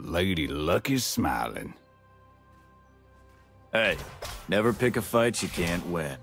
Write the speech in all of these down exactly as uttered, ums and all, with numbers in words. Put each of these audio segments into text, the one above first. Lady Luck is smiling. Hey, never pick a fight you can't win.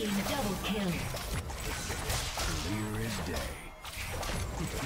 Double kill. Clear as day. Let's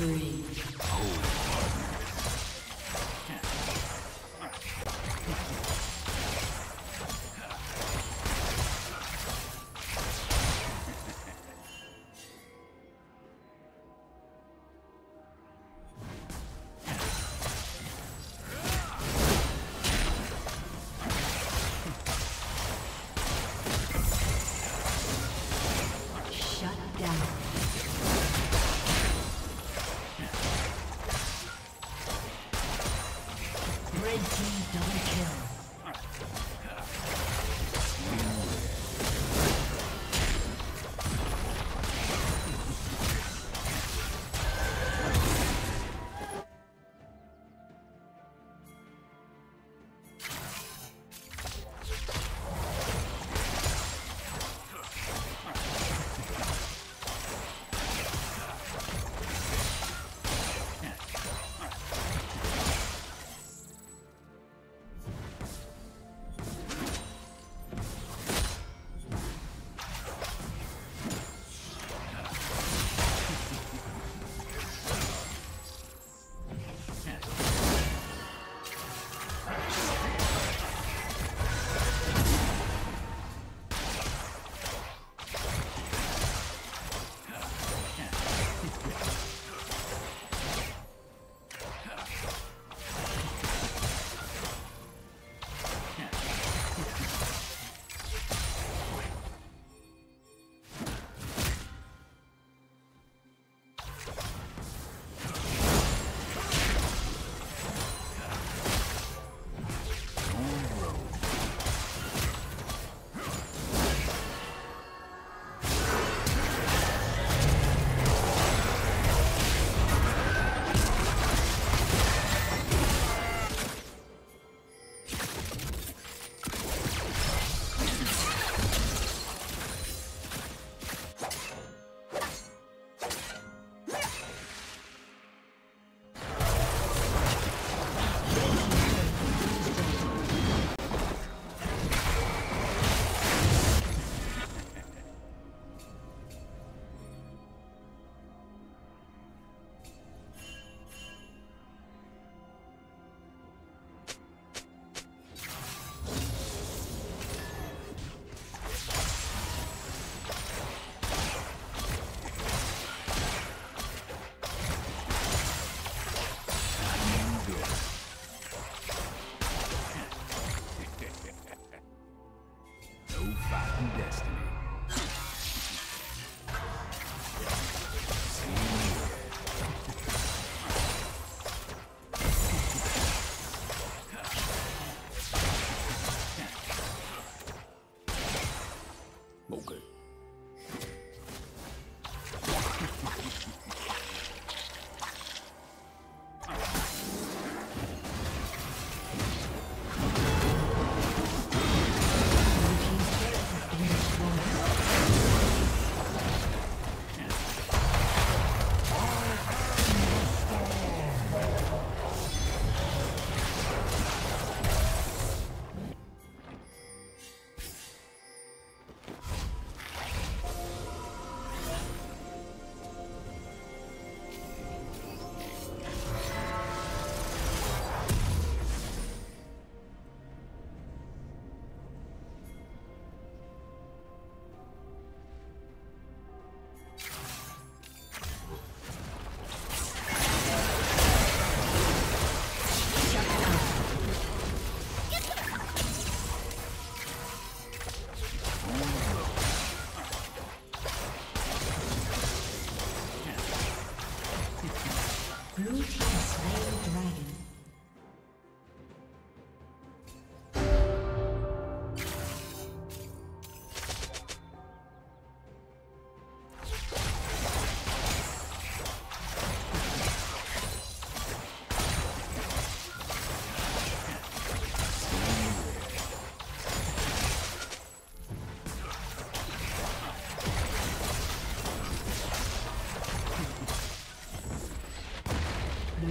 Three.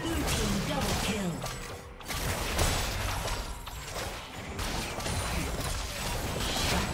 Blue team double kill. Shut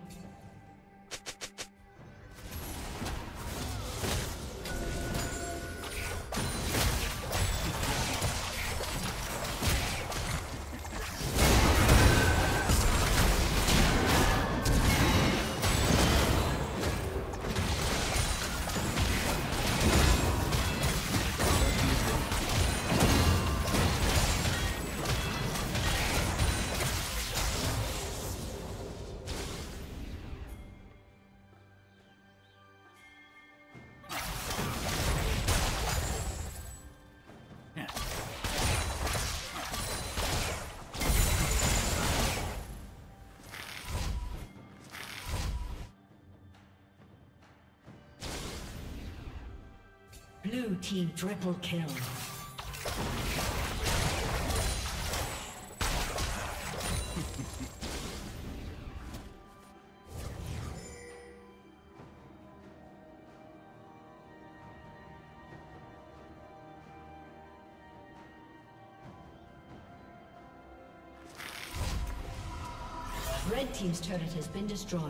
Blue team triple kill. Red team's turret has been destroyed.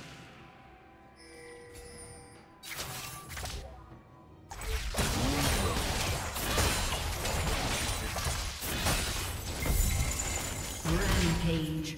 Rampage.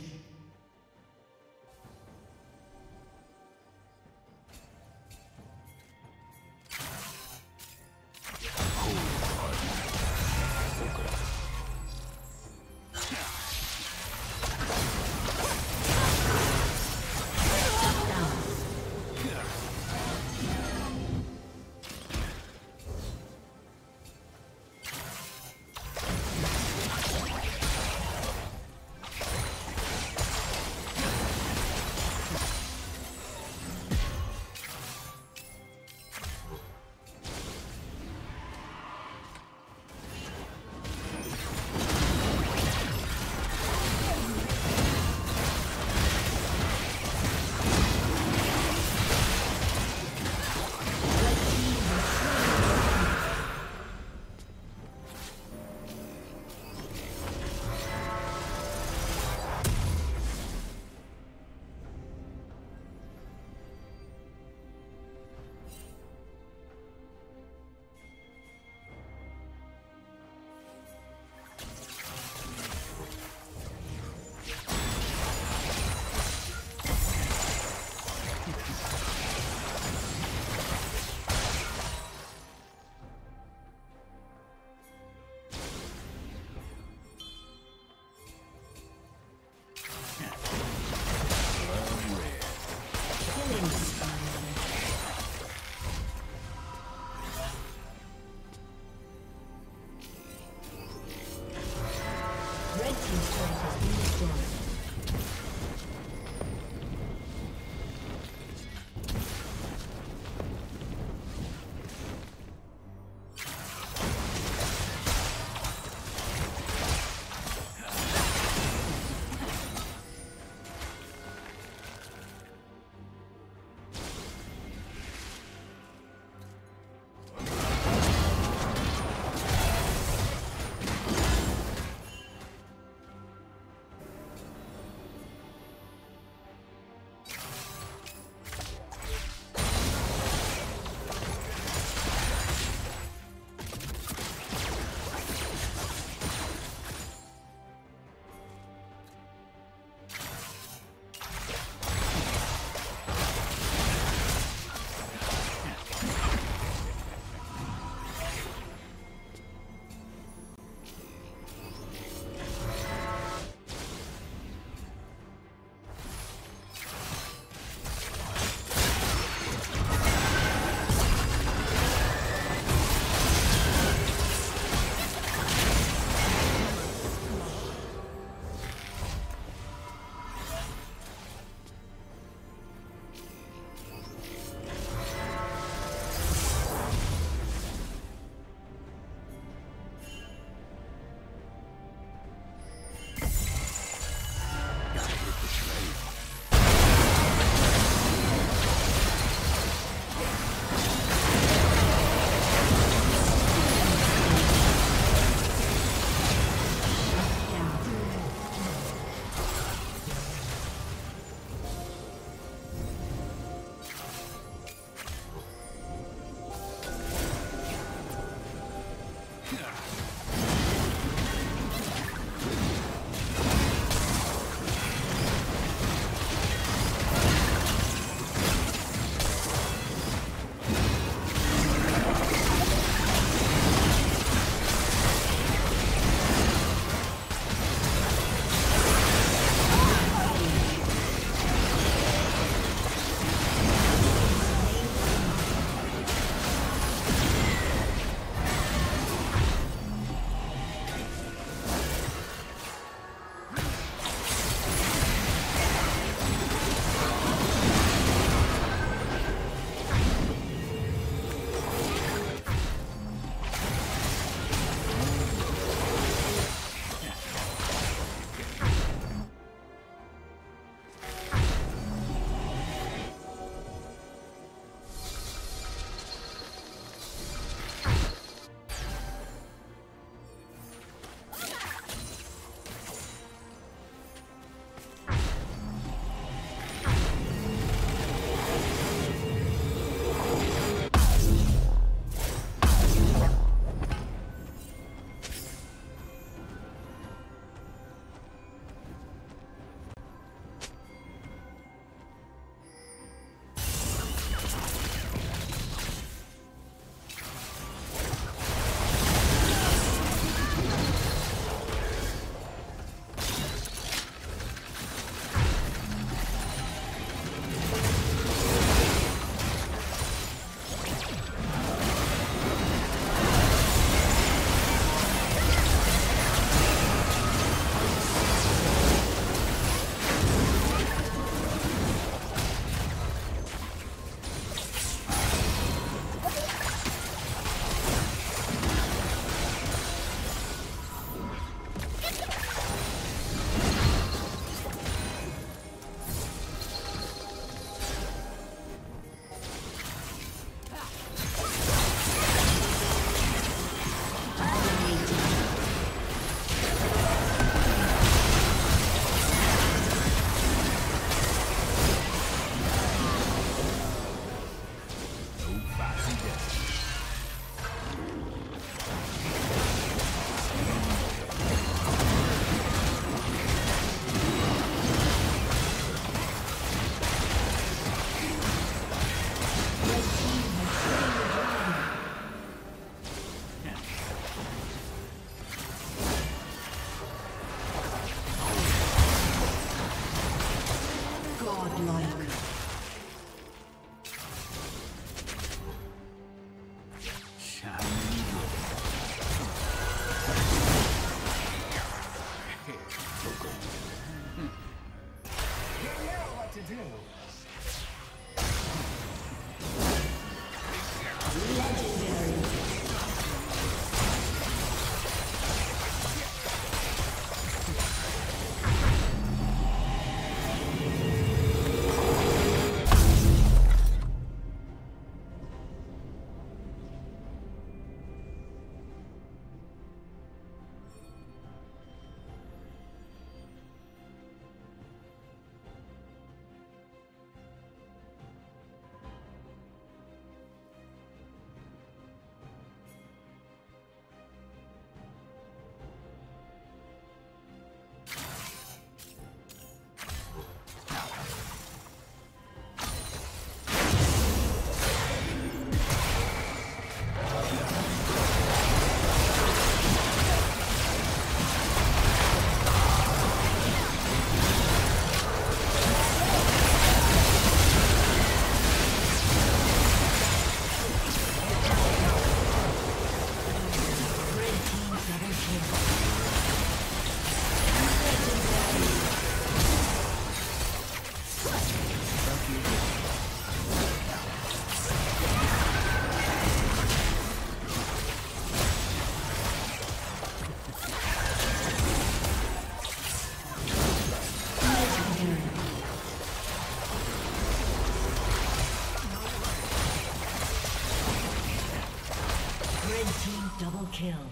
Red team double kill.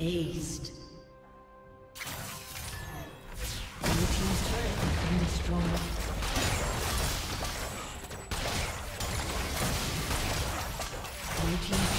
Aced. Blue team's turret has been destroyed. Blue team's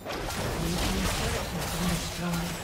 Blue team's turret has been destroyed.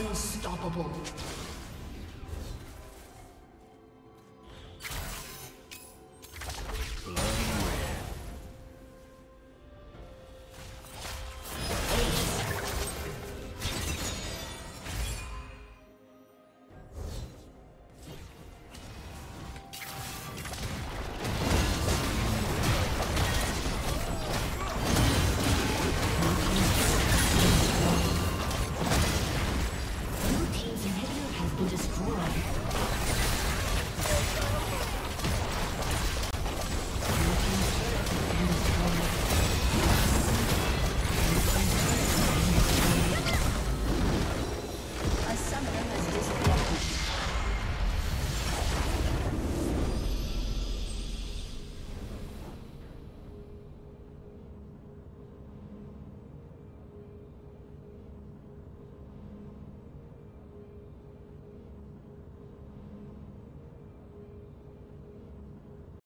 Unstoppable.